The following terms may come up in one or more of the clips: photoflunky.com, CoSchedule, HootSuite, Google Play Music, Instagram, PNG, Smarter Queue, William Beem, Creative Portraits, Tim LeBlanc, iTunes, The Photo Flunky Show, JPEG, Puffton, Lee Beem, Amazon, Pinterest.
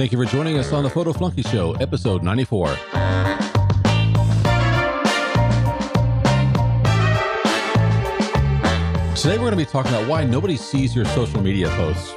Thank you for joining us on The Photo Flunky Show, episode 94. Today we're going to be talking about why nobody sees your social media posts.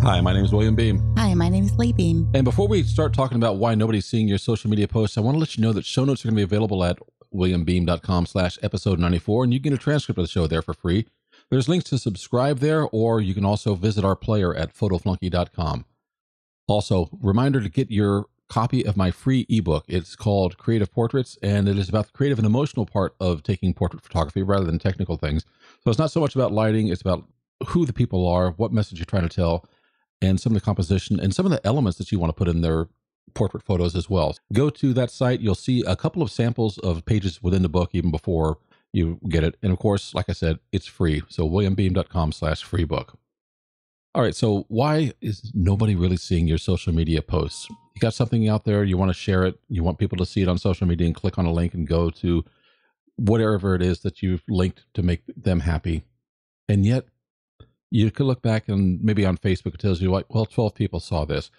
Hi, my name is William Beem. Hi, my name is Lee Beem. And before we start talking about why nobody's seeing your social media posts, I want to let you know that show notes are going to be available at williambeem.com/episode 94, and you get a transcript of the show there for free. There's links to subscribe there, or you can also visit our player at photoflunky.com. Also, reminder to get your copy of my free ebook. It's called Creative Portraits, and it is about the creative and emotional part of taking portrait photography rather than technical things. So it's not so much about lighting, it's about who the people are, what message you're trying to tell, and some of the composition and some of the elements that you want to put in their portrait photos as well. Go to that site. You'll see a couple of samples of pages within the book even before you get it. And of course, like I said, it's free. So williambeem.com/free book. All right. So why is nobody really seeing your social media posts? You got something out there. You want to share it. You want people to see it on social media and click on a link and go to whatever it is that you've linked to make them happy. And yet, you could look back and maybe on Facebook it tells you, like, well, 12 people saw this,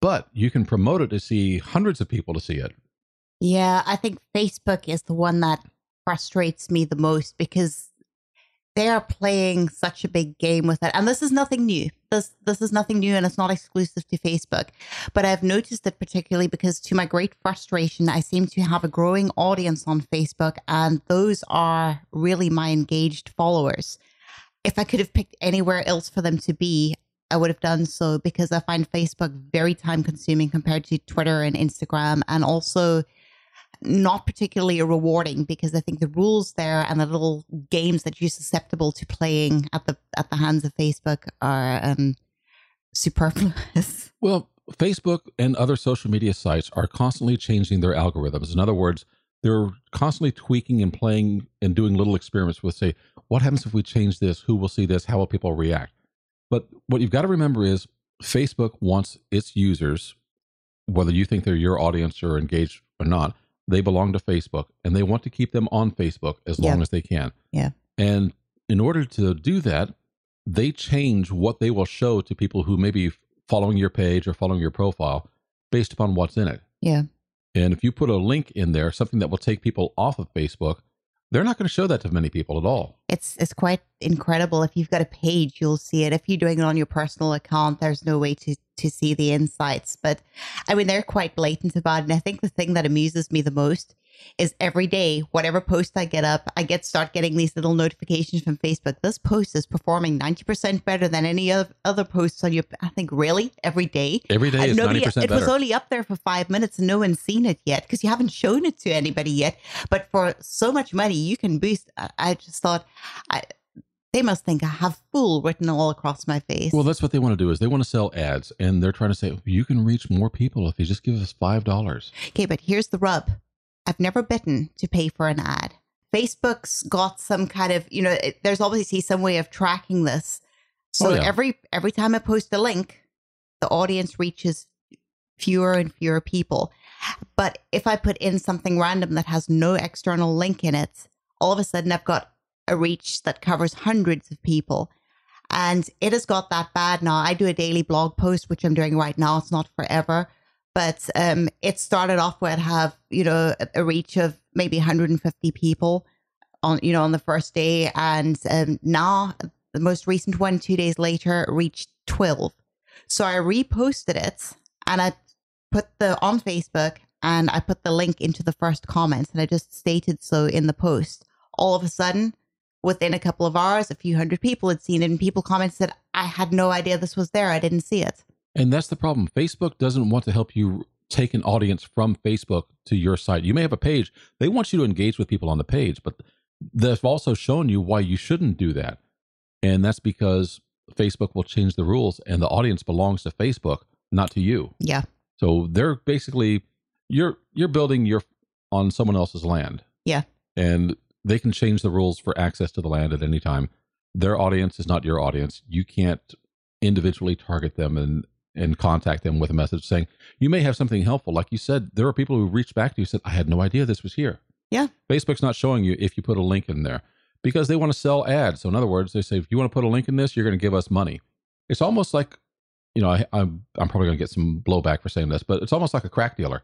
but you can promote it to see hundreds of people to see it. Yeah, I think Facebook is the one that frustrates me the most because they are playing such a big game with it. And this is nothing new. This is nothing new, and it's not exclusive to Facebook. But I've noticed it particularly because, to my great frustration, I seem to have a growing audience on Facebook, and those are really my engaged followers. If I could have picked anywhere else for them to be, I would have done so, because I find Facebook very time consuming compared to Twitter and Instagram, and also not particularly rewarding, because I think the rules there and the little games that you're susceptible to playing at the hands of Facebook are superfluous. Well, Facebook and other social media sites are constantly changing their algorithms. In other words, they're constantly tweaking and playing and doing little experiments with, say, what happens if we change this? Who will see this? How will people react? But what you've got to remember is Facebook wants its users, whether you think they're your audience or engaged or not, they belong to Facebook, and they want to keep them on Facebook as long as they can. Yeah. And in order to do that, they change what they will show to people who may be following your page or following your profile based upon what's in it. Yeah. And if you put a link in there, something that will take people off of Facebook, they're not going to show that to many people at all. It's quite incredible. If you've got a page, you'll see it. If you're doing it on your personal account, there's no way to see the insights. But I mean, they're quite blatant about it. And I think the thing that amuses me the most is every day, whatever post I get up, I start getting these little notifications from Facebook. This post is performing 90% better than any other posts on your, I think, really? Every day? Every day is 90% better. It was only up there for 5 minutes and no one's seen it yet because you haven't shown it to anybody yet. But for so much money, you can boost. I just thought, they must think I have fool written all across my face. Well, that's what they want to do, is they want to sell ads. And they're trying to say, you can reach more people if you just give us $5. Okay, but here's the rub. I've never bitten to pay for an ad. Facebook's got some kind of, you know, there's obviously some way of tracking this. So every time I post a link, the audience reaches fewer and fewer people. But if I put in something random that has no external link in it, all of a sudden I've got a reach that covers hundreds of people. And it has got that bad now. I do a daily blog post, which I'm doing right now. It's not forever. But it started off where I'd have, you know, a reach of maybe 150 people on the first day. And now the most recent one, 2 days later, reached 12. So I reposted it, and I put on Facebook, and I put the link into the first comments, and I just stated so in the post. All of a sudden, within a couple of hours, a few hundred people had seen it, and people commented that I had no idea this was there. I didn't see it. And that's the problem. Facebook doesn't want to help you take an audience from Facebook to your site. You may have a page. They want you to engage with people on the page, but they've also shown you why you shouldn't do that. And that's because Facebook will change the rules, and the audience belongs to Facebook, not to you. Yeah. So they're basically, you're building on someone else's land. Yeah. And they can change the rules for access to the land at any time. Their audience is not your audience. You can't individually target them and contact them with a message saying, you may have something helpful. Like you said, there are people who reached back to you and said, I had no idea this was here. Yeah. Facebook's not showing you if you put a link in there. because they want to sell ads. So in other words, they say, if you want to put a link in this, you're going to give us money. It's almost like, you know, I'm probably going to get some blowback for saying this, but it's almost like a crack dealer.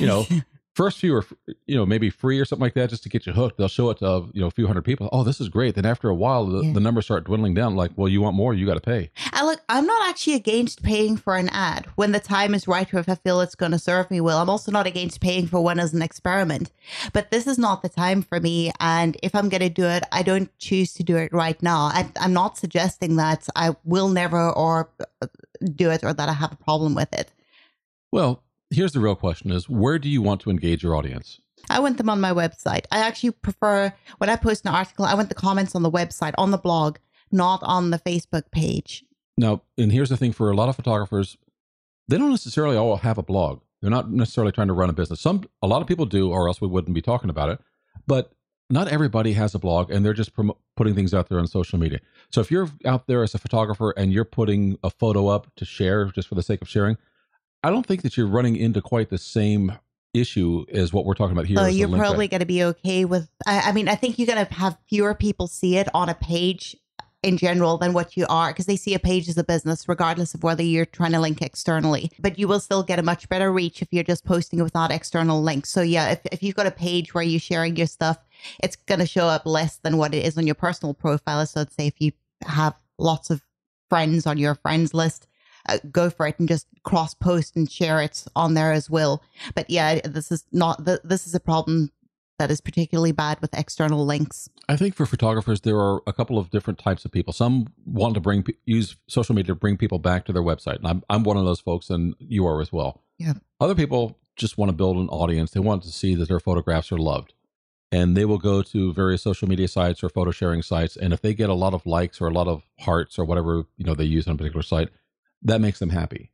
You know, first few are, you know, maybe free or something like that just to get you hooked. They'll show it to, you know, a few hundred people. Oh, this is great. Then after a while, the numbers start dwindling down. Like, well, you want more, you got to pay. And look, I'm not actually against paying for an ad when the time is right, or if I feel it's going to serve me well. I'm also not against paying for one as an experiment, but this is not the time for me. And if I'm going to do it, I don't choose to do it right now. I'm not suggesting that I will never or do it or that I have a problem with it. Well, here's the real question is, where do you want to engage your audience? I want them on my website. I actually prefer, when I post an article, I want the comments on the website, on the blog, not on the Facebook page. Now, and here's the thing for a lot of photographers, they don't necessarily all have a blog. They're not necessarily trying to run a business. A lot of people do, or else we wouldn't be talking about it. But not everybody has a blog, and they're just putting things out there on social media. So if you're out there as a photographer and you're putting a photo up to share just for the sake of sharing, I don't think that you're running into quite the same issue as what we're talking about here. Oh, you're probably going to be okay with, I mean, I think you're going to have fewer people see it on a page in general than what you are, because they see a page as a business, regardless of whether you're trying to link externally. But you will still get a much better reach if you're just posting without external links. So yeah, if you've got a page where you're sharing your stuff, it's going to show up less than what it is on your personal profile. So let's say if you have lots of friends on your friends list, go for it and just cross post and share it on there as well. But yeah, this is a problem that is particularly bad with external links. I think for photographers, there are a couple of different types of people. Some want to use social media to bring people back to their website. And I'm one of those folks, and you are as well. Yeah. Other people just want to build an audience. They want to see that their photographs are loved, and they will go to various social media sites or photo sharing sites. And if they get a lot of likes or a lot of hearts or whatever, you know, they use on a particular site, that makes them happy.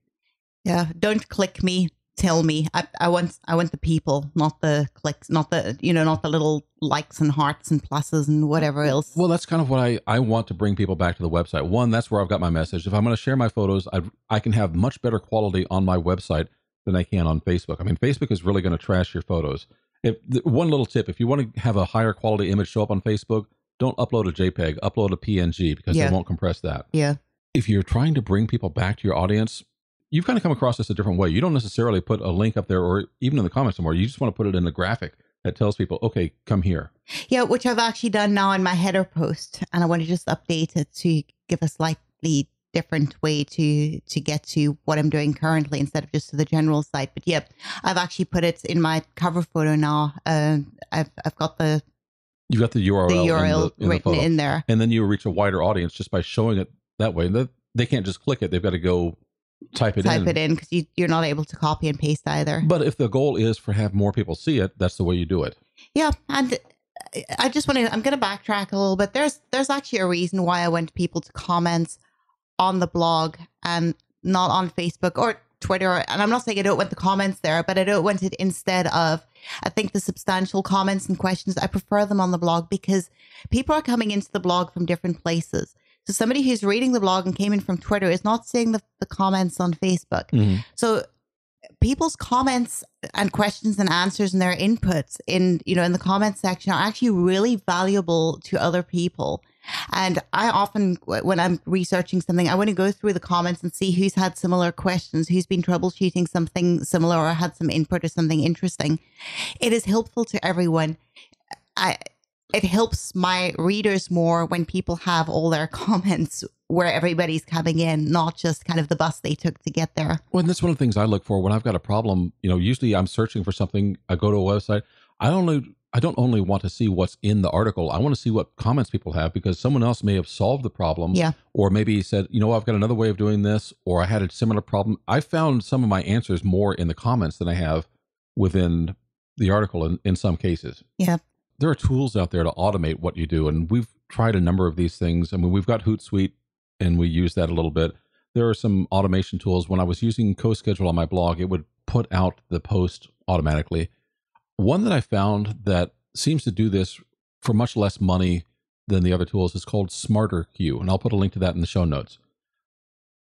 Yeah. Don't click me. Tell me. I want the people, not the clicks, not the little likes and hearts and pluses and whatever else. Well, that's kind of what I want to bring people back to the website. One, that's where I've got my message. If I'm going to share my photos, I can have much better quality on my website than I can on Facebook. I mean, Facebook is really going to trash your photos. One little tip, if you want to have a higher quality image show up on Facebook, don't upload a JPEG, upload a PNG, because they won't compress that. Yeah. If you're trying to bring people back to your audience, you've kind of come across this a different way. You don't necessarily put a link up there or even in the comments somewhere. You just want to put it in a graphic that tells people, okay, come here. Yeah, which I've actually done now in my header post. And I want to just update it to give a slightly different way to get to what I'm doing currently instead of just to the general site. But yeah, I've actually put it in my cover photo now. I've got the... You've got the URL, in the written in there. And then you reach a wider audience just by showing it that way. They can't just click it. They've got to go type it in. Type it in, because you're not able to copy and paste either. But if the goal is for have more people see it, that's the way you do it. Yeah. And I'm going to backtrack a little bit. There's actually a reason why I want people to comment on the blog and not on Facebook or Twitter. And I'm not saying I don't want the comments there, but I don't want it instead of, I think, the substantial comments and questions. I prefer them on the blog because people are coming into the blog from different places. So somebody who's reading the blog and came in from Twitter is not seeing the comments on Facebook. Mm-hmm. So people's comments and questions and answers and their inputs in the comment section are actually really valuable to other people. And I often, when I'm researching something, I want to go through the comments and see who's had similar questions, who's been troubleshooting something similar or had some input or something interesting. It is helpful to everyone. It helps my readers more when people have all their comments where everybody's coming in, not just kind of the bus they took to get there. Well, and that's one of the things I look for when I've got a problem. You know, usually I'm searching for something. I go to a website. I don't only want to see what's in the article. I want to see what comments people have, because someone else may have solved the problem. Yeah. Or maybe said, you know, I've got another way of doing this, or I had a similar problem. I found some of my answers more in the comments than I have within the article in some cases. Yeah. There are tools out there to automate what you do. And we've tried a number of these things. I mean, we've got HootSuite and we use that a little bit. There are some automation tools. When I was using CoSchedule on my blog, it would put out the post automatically. One that I found that seems to do this for much less money than the other tools is called Smarter Queue. And I'll put a link to that in the show notes.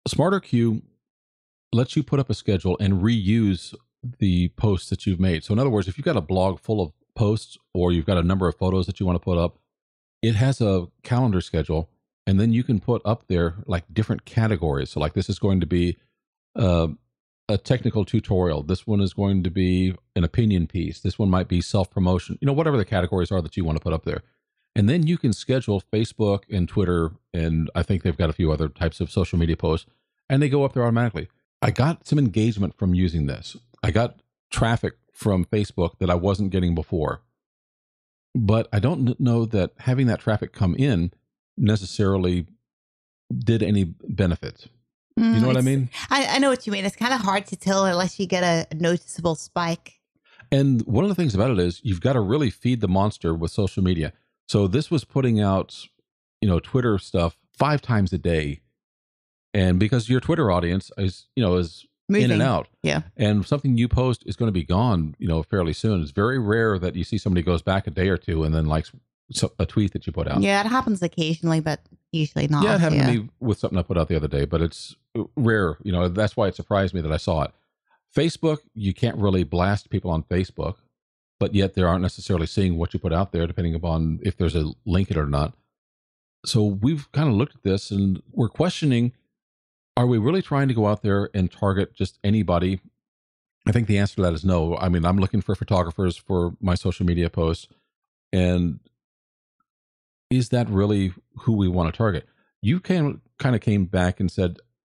Smarter Queue lets you put up a schedule and reuse the posts that you've made. So in other words, if you've got a blog full of posts, or you've got a number of photos that you want to put up, it has a calendar schedule, and then you can put up there like different categories. So like this is going to be a technical tutorial. This one is going to be an opinion piece. This one might be self-promotion, you know, whatever the categories are that you want to put up there. And then you can schedule Facebook and Twitter, and I think they've got a few other types of social media posts, and they go up there automatically. I got some engagement from using this. I got traffic from Facebook that I wasn't getting before. But I don't know that having that traffic come in necessarily did any benefits. You know what I mean? I know what you mean. It's kind of hard to tell unless you get a noticeable spike. And one of the things about it is you've got to really feed the monster with social media. So this was putting out, you know, Twitter stuff 5 times a day. And because your Twitter audience is, you know, is moving in and out. Yeah. And something you post is going to be gone, you know, fairly soon. It's very rare that you see somebody goes back a day or two and then likes a tweet that you put out. Yeah, it happens occasionally, but usually not. Yeah, it happened to me with something I put out the other day, but it's rare. You know, that's why it surprised me that I saw it. Facebook, you can't really blast people on Facebook, but yet they aren't necessarily seeing what you put out there, depending upon if there's a link in it or not. So we've kind of looked at this and we're questioning, are we really trying to go out there and target just anybody? I think the answer to that is no. I mean, I'm looking for photographers for my social media posts. And is that really who we want to target? You kind of came back and said,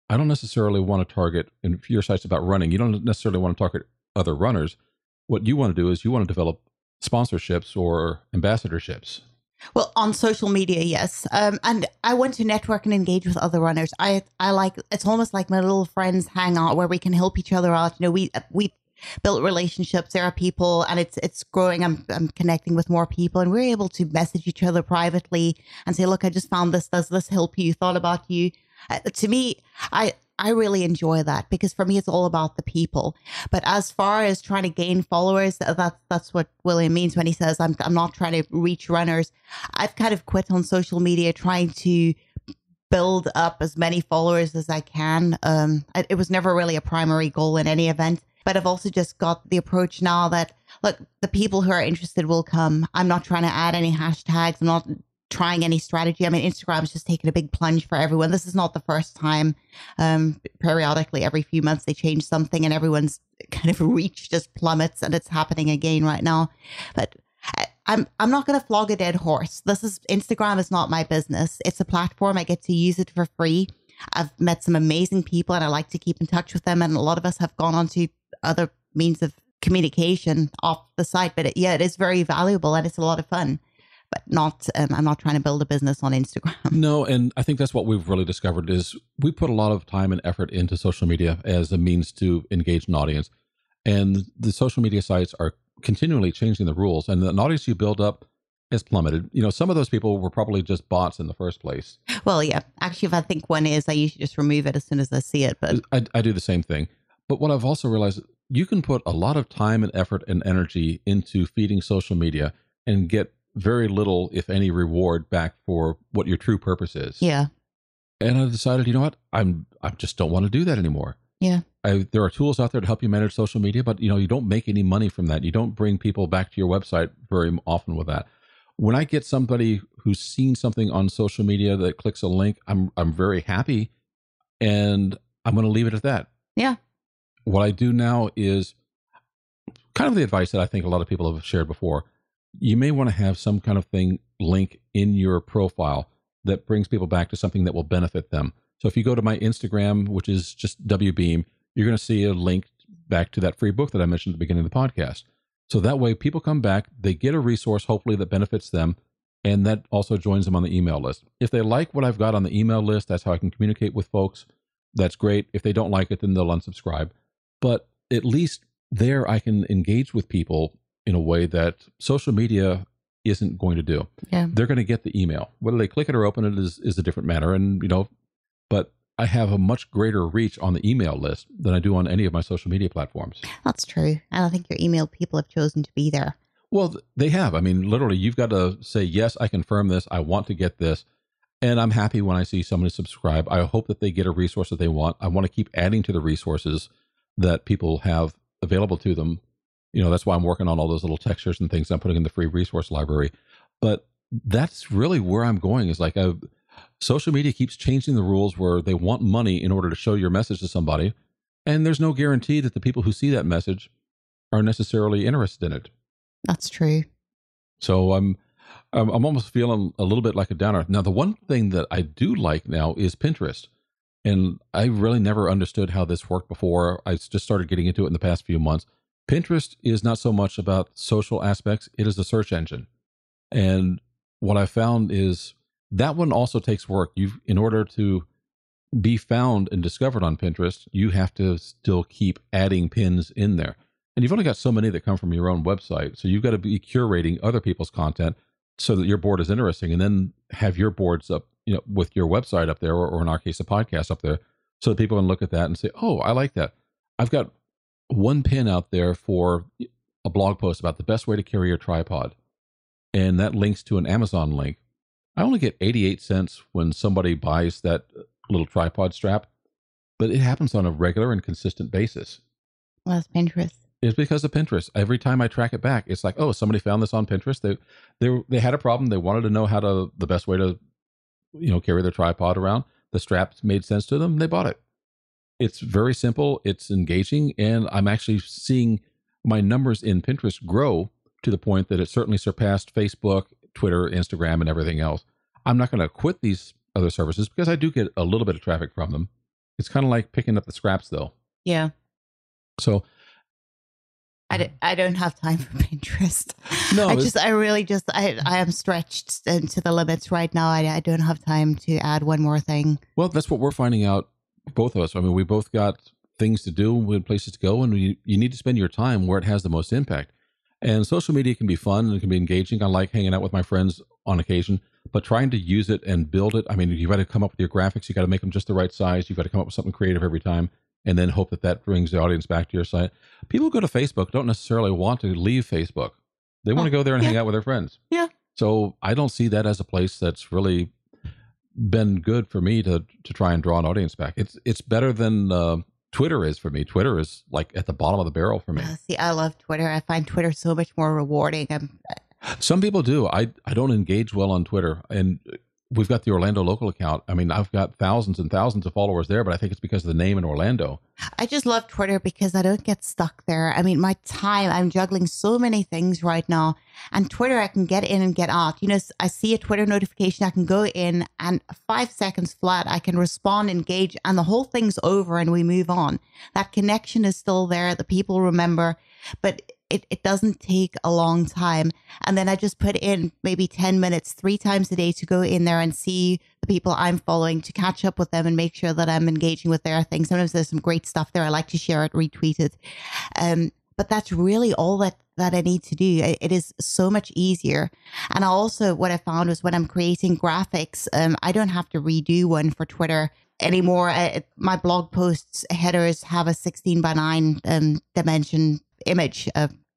I don't necessarily want to target, and your site's about running, you don't necessarily want to target other runners. What you want to do is you want to develop sponsorships or ambassadorships. Well, on social media, yes. And I want to network and engage with other runners. I like, it's almost like my little friends hangout where we can help each other out. You know, we built relationships. There are people, and it's growing. I'm connecting with more people, and we're able to message each other privately and say, look, I just found this. Does this help you? Thought about you. To me, I really enjoy that, because for me, it's all about the people. But as far as trying to gain followers, that's what William means when he says, I'm not trying to reach runners. I've kind of quit on social media trying to build up as many followers as I can. It was never really a primary goal in any event. But I've also just got the approach now that, look, the people who are interested will come. I'm not trying to add any hashtags. I'm not trying any strategy. I mean, Instagram's just taking a big plunge for everyone. This is not the first time. Periodically, every few months, they change something and everyone's kind of reach just plummets, and it's happening again right now. But I'm not going to flog a dead horse. Instagram is not my business. It's a platform. I get to use it for free. I've met some amazing people, and I like to keep in touch with them. And a lot of us have gone on to other means of communication off the site, but it is very valuable and it's a lot of fun. But I'm not trying to build a business on Instagram. No, and I think that's what we've really discovered is we put a lot of time and effort into social media as a means to engage an audience. And the social media sites are continually changing the rules. And an audience you build up has plummeted. You know, some of those people were probably just bots in the first place. Well, yeah. Actually, if I think one is, I usually just remove it as soon as I see it. But I do the same thing. But what I've also realized, you can put a lot of time and effort and energy into feeding social media and get very little, if any, reward back for what your true purpose is. Yeah. And I decided, you know what? I just don't want to do that anymore. Yeah. There are tools out there to help you manage social media, but you know, you don't make any money from that. You don't bring people back to your website very often with that. When I get somebody who's seen something on social media that clicks a link, I'm very happy, and I'm going to leave it at that. Yeah. What I do now is kind of the advice that I think a lot of people have shared before. You may want to have some kind of link in your profile that brings people back to something that will benefit them. So if you go to my Instagram, which is just WBeem, you're going to see a link back to that free book that I mentioned at the beginning of the podcast. So that way people come back, they get a resource, hopefully that benefits them, and that also joins them on the email list. If they like what I've got on the email list, that's how I can communicate with folks. That's great. If they don't like it, then they'll unsubscribe. But at least there I can engage with people in a way that social media isn't going to do. Yeah. They're going to get the email. Whether they click it or open it is a different matter. And, you know, but I have a much greater reach on the email list than I do on any of my social media platforms. That's true. I don't think your email people have chosen to be there. Well, they have. I mean, literally, you've got to say, yes, I confirm this. I want to get this. And I'm happy when I see somebody subscribe. I hope that they get a resource that they want. I want to keep adding to the resources that people have available to them. You know, that's why I'm working on all those little textures and things I'm putting in the free resource library. But that's really where I'm going, is like social media keeps changing the rules where they want money in order to show your message to somebody. And there's no guarantee that the people who see that message are necessarily interested in it. That's true. So I'm almost feeling a little bit like a downer. Now, the one thing that I do like now is Pinterest. And I really never understood how this worked before. I just started getting into it in the past few months. Pinterest is not so much about social aspects. It is a search engine. And what I found is that one also takes work. In order to be found and discovered on Pinterest, you have to still keep adding pins in there. And you've only got so many that come from your own website. So you've got to be curating other people's content so that your board is interesting, and then have your boards up, you know, with your website up there, or in our case, a podcast up there, so that people can look at that and say, oh, I like that. I've got one pin out there for a blog post about the best way to carry your tripod. And that links to an Amazon link. I only get 88 cents when somebody buys that little tripod strap, but it happens on a regular and consistent basis. Well, that's Pinterest. It's because of Pinterest. Every time I track it back, it's like, oh, somebody found this on Pinterest. They had a problem. They wanted to know the best way to, you know, carry their tripod around. The strap made sense to them. They bought it. It's very simple. It's engaging. And I'm actually seeing my numbers in Pinterest grow to the point that it certainly surpassed Facebook, Twitter, Instagram, and everything else. I'm not going to quit these other services because I do get a little bit of traffic from them. It's kind of like picking up the scraps, though. Yeah. So I don't have time for Pinterest. No, I am stretched to the limits right now. I don't have time to add one more thing. Well, that's what we're finding out, both of us. I mean, we both got things to do, we had places to go, and you need to spend your time where it has the most impact. And social media can be fun and it can be engaging. I like hanging out with my friends on occasion, but trying to use it and build it. I mean, you've got to come up with your graphics. You've got to make them just the right size. You've got to come up with something creative every time, and then hope that that brings the audience back to your site. People who go to Facebook don't necessarily want to leave Facebook. They want to go there and hang out with their friends. Yeah. So I don't see that as a place that's really been good for me to try and draw an audience back. It's better than Twitter is for me. Twitter is like at the bottom of the barrel for me. See, I love Twitter. I find Twitter so much more rewarding. Some people do. I don't engage well on Twitter. And we've got the Orlando Local account. I mean, I've got thousands and thousands of followers there, but I think it's because of the name in Orlando. I just love Twitter because I don't get stuck there. I mean, my time, I'm juggling so many things right now. And Twitter, I can get in and get out. You know, I see a Twitter notification, I can go in and 5 seconds flat, I can respond, engage, and the whole thing's over and we move on. That connection is still there. The people remember, but it doesn't take a long time. And then I just put in maybe 10 minutes, 3 times a day to go in there and see the people I'm following, to catch up with them and make sure that I'm engaging with their things. Sometimes there's some great stuff there. I like to share it, retweet it. But that's really all that I need to do. It is so much easier. And also what I found was when I'm creating graphics, I don't have to redo one for Twitter anymore. My blog posts headers have a 16:9 dimension image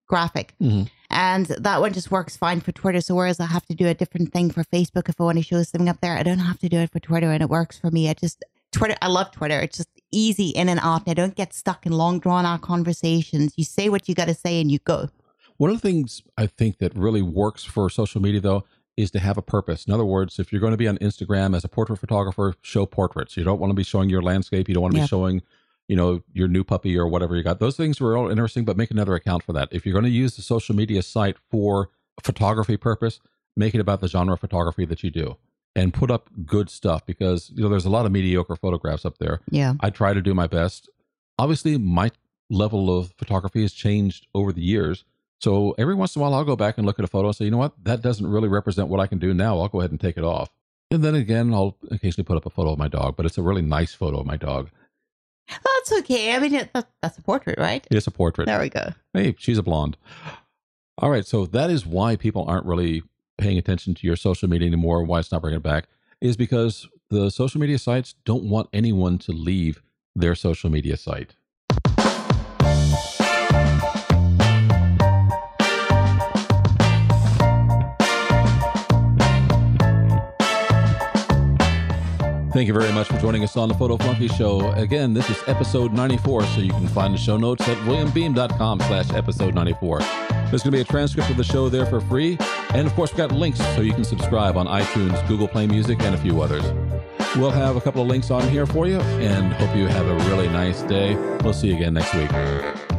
graphic. Mm-hmm. And that one just works fine for Twitter. So whereas I have to do a different thing for Facebook if I want to show something up there, I don't have to do it for Twitter, and it works for me. I love Twitter. It's just easy in and out. And I don't get stuck in long drawn out conversations. You say what you got to say and you go. One of the things I think that really works for social media though is to have a purpose. In other words, if you're going to be on Instagram as a portrait photographer, show portraits. You don't want to be showing your landscape. You don't want to be showing, you know, your new puppy or whatever you got. Those things were all interesting, but make another account for that. If you're going to use the social media site for photography purpose, make it about the genre of photography that you do and put up good stuff, because, you know, there's a lot of mediocre photographs up there. Yeah. I try to do my best. Obviously, my level of photography has changed over the years. So every once in a while, I'll go back and look at a photo and say, you know what, that doesn't really represent what I can do now. I'll go ahead and take it off. And then again, I'll occasionally put up a photo of my dog, but it's a really nice photo of my dog. That's okay. I mean, that's a portrait, right? It's a portrait. There we go. Hey, she's a blonde. All right. So that is why people aren't really paying attention to your social media anymore. Why it's not bringing it back is because the social media sites don't want anyone to leave their social media site. Thank you very much for joining us on The Photo Flunky Show. Again, this is episode 94, so you can find the show notes at williambeem.com/episode 94. There's going to be a transcript of the show there for free. And of course, we've got links so you can subscribe on iTunes, Google Play Music, and a few others. We'll have a couple of links on here for you and hope you have a really nice day. We'll see you again next week.